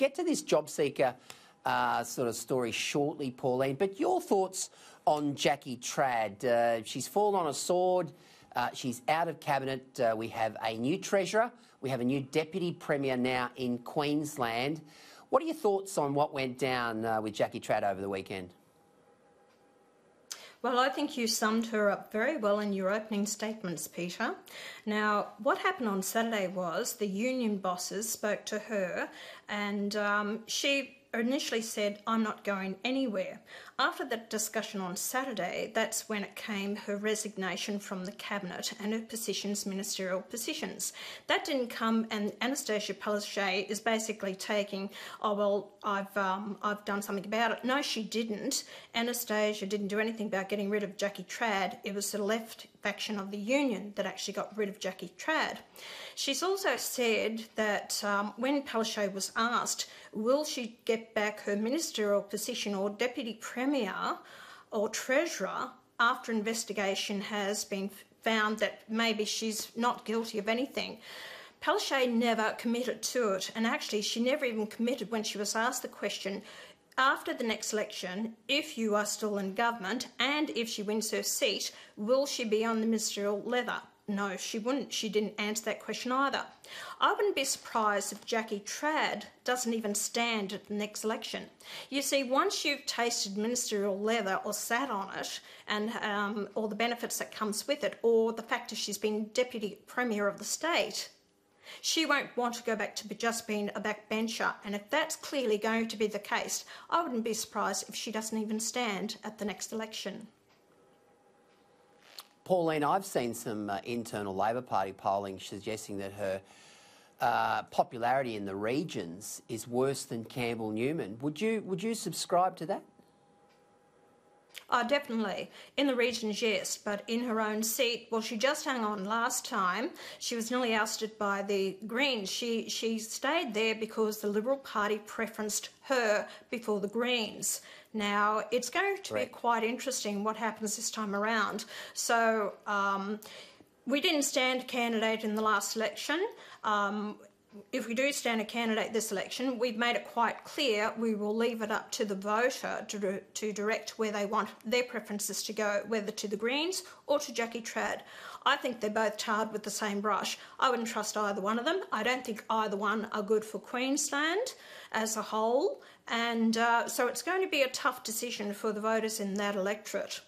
get to this job seeker sort of story shortly, Pauline, but your thoughts on Jackie Trad. She's fallen on a sword. She's out of cabinet. We have a new treasurer. We have a new deputy premier now in Queensland. What are your thoughts on what went down with Jackie Trad over the weekend? Well, I think you summed her up very well in your opening statements, Peter. Now, what happened on Saturday was the union bosses spoke to her, and she initially said, "I'm not going anywhere." After that discussion on Saturday, that's when it came her resignation from the cabinet and her positions, ministerial positions. That didn't come, and Anastasia Palaszczuk is basically taking, "Oh well, I've done something about it." No, she didn't. Anastasia didn't do anything about getting rid of Jackie Trad. It was the left faction of the union that actually got rid of Jackie Trad. She's also said that when Palaszczuk was asked, will she get back her ministerial position or deputy premier or treasurer after investigation has been found that maybe she's not guilty of anything, Palaszczuk never committed to it, and actually she never even committed when she was asked the question, after the next election, if you are still in government and if she wins her seat, will she be on the ministerial lever? No, she wouldn't. She didn't answer that question either. I wouldn't be surprised if Jackie Trad doesn't even stand at the next election. You see, once you've tasted ministerial leather or sat on it and all the benefits that comes with it, or the fact that she's been deputy premier of the state, she won't want to go back to just being a backbencher. And if that's clearly going to be the case, I wouldn't be surprised if she doesn't even stand at the next election. Pauline, I've seen some internal Labor Party polling suggesting that her popularity in the regions is worse than Campbell Newman. Would you subscribe to that? Oh, definitely. In the regions, yes, but in her own seat, well, she just hung on last time. She was nearly ousted by the Greens. She stayed there because the Liberal Party preferenced her before the Greens. Now, it's going to be quite interesting what happens this time around. So, we didn't stand a candidate in the last election. If we do stand a candidate this election, we've made it quite clear we will leave it up to the voter to direct where they want their preferences to go, whether to the Greens or to Jackie Trad. I think they're both tarred with the same brush. I wouldn't trust either one of them. I don't think either one are good for Queensland as a whole. And so it's going to be a tough decision for the voters in that electorate.